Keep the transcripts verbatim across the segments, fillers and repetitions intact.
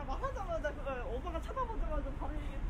그냥 말하자마자 그걸 오빠가 쳐다보자마자 바로 얘기했어요.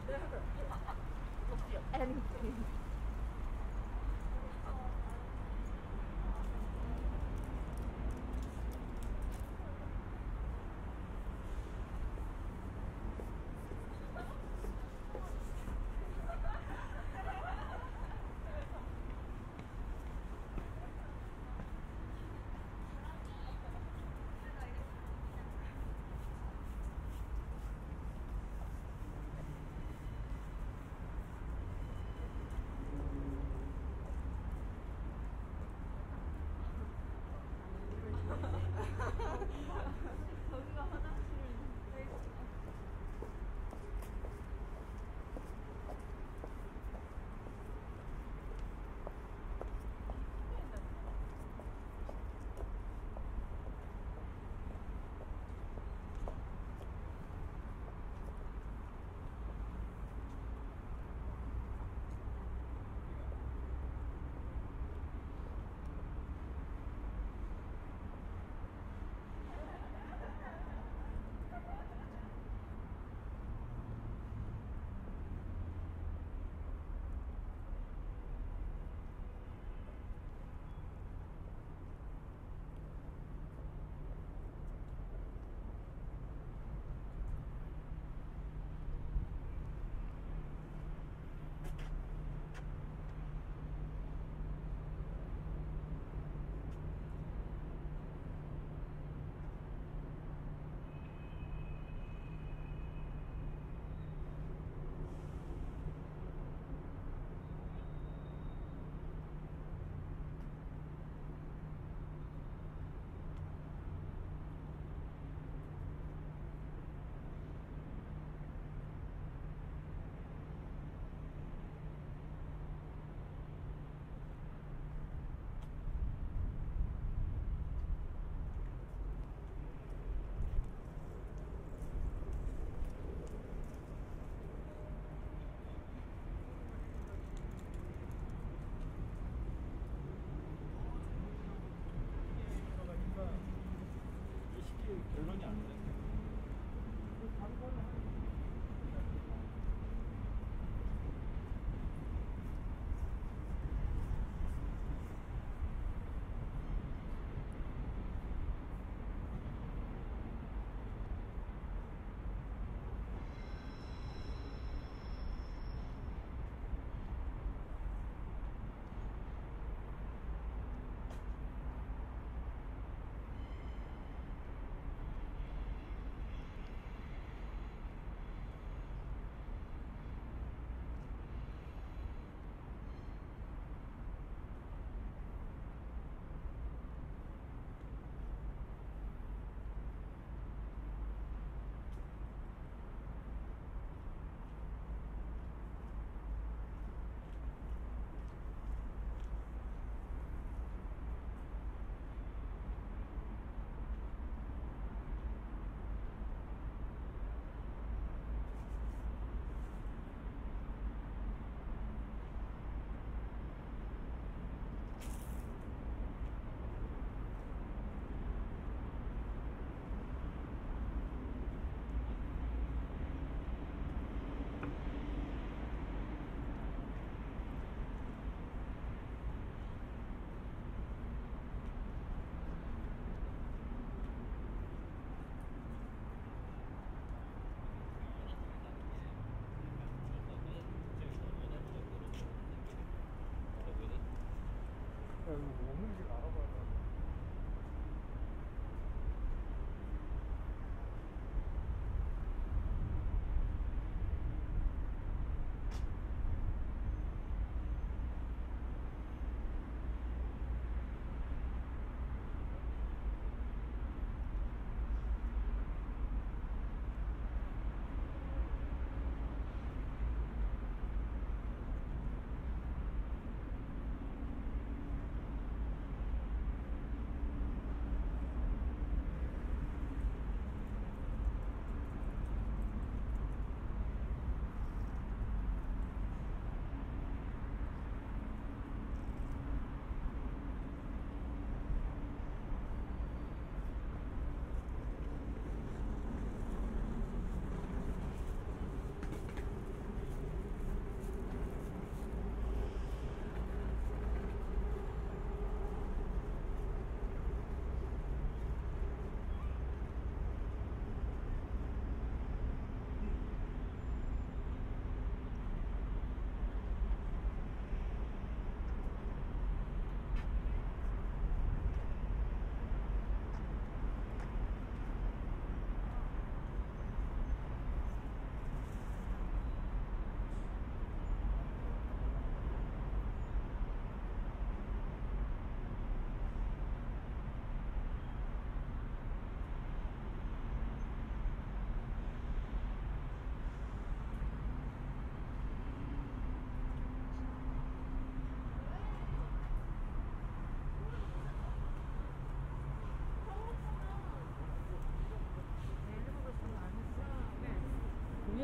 feel anything. 결론이 안 돼.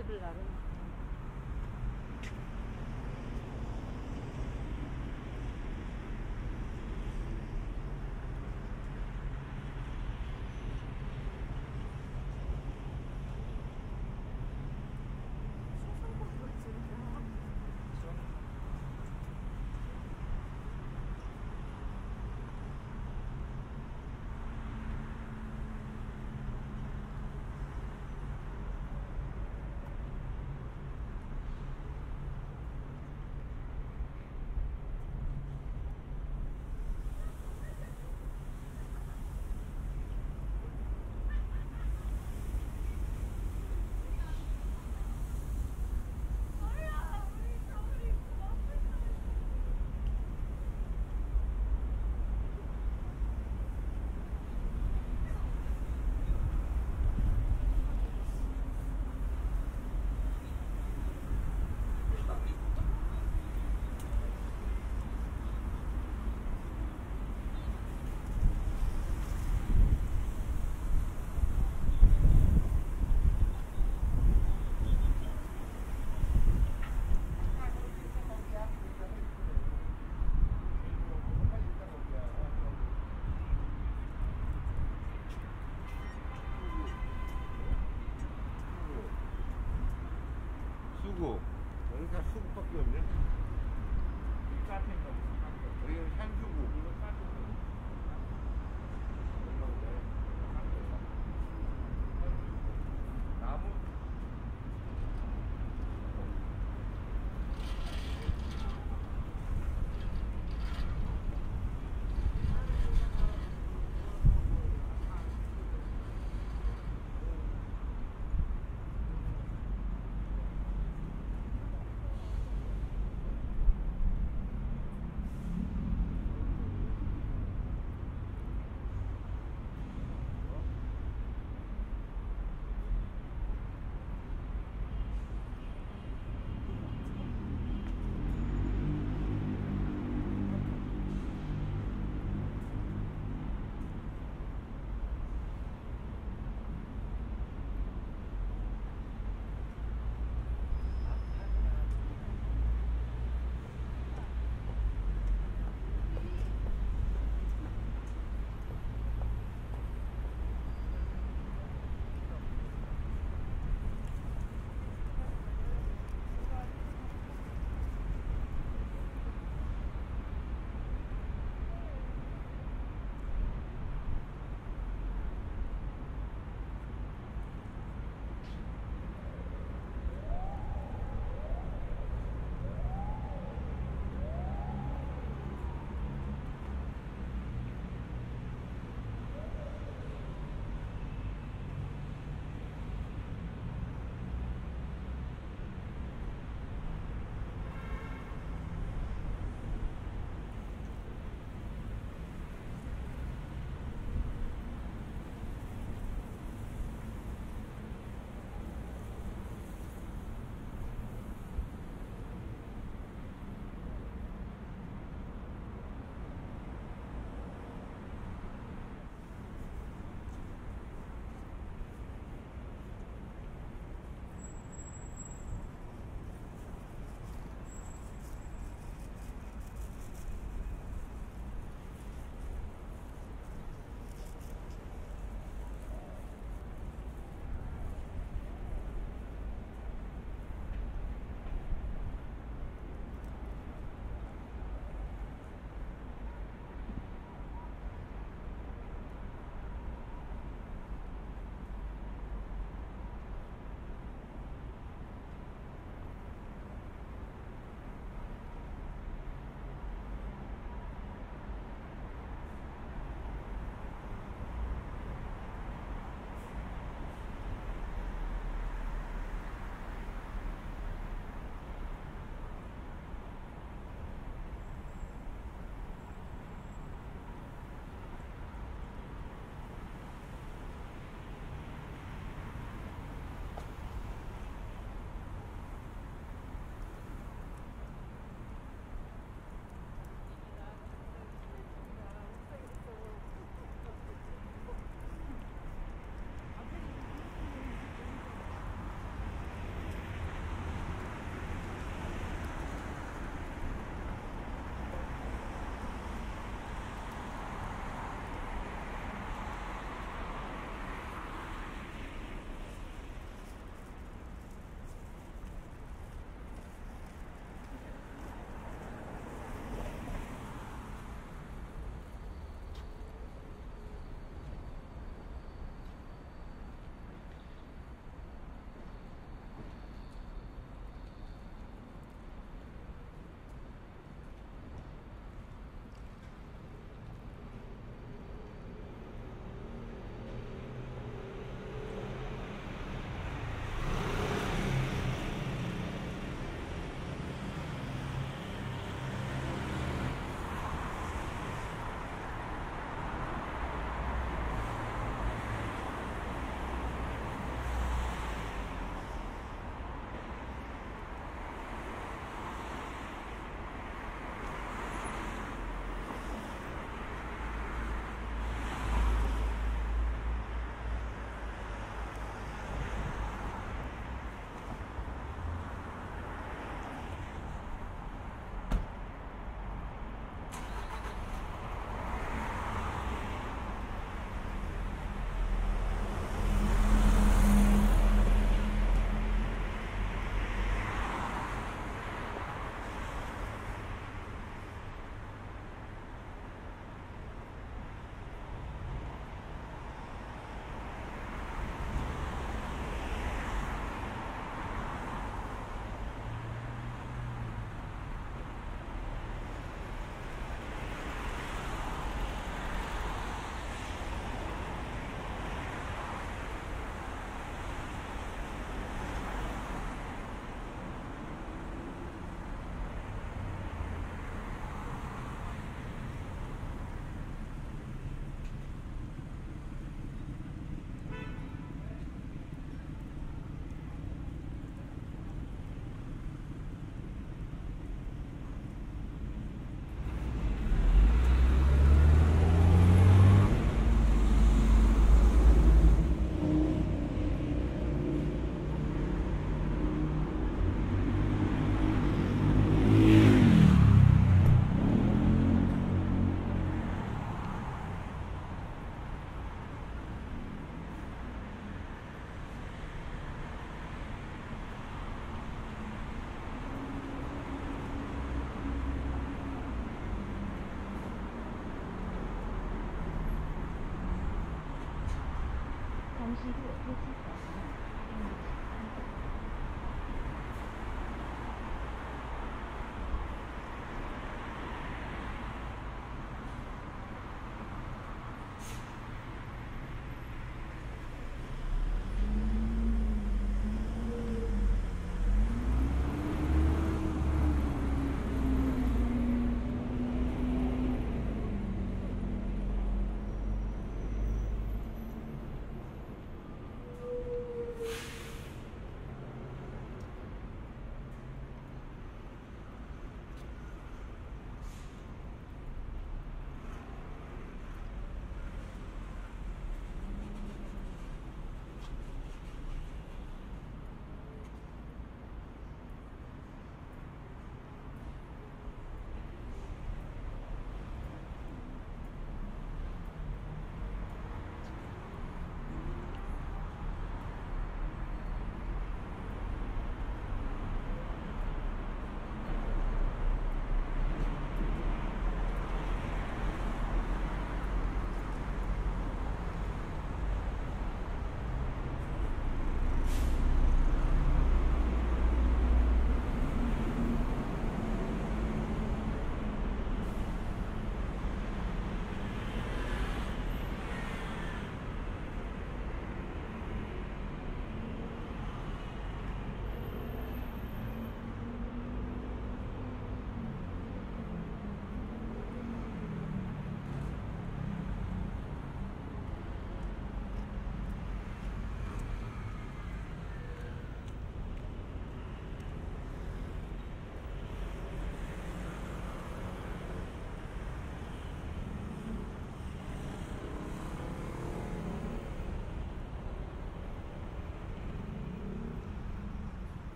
금요일 날은.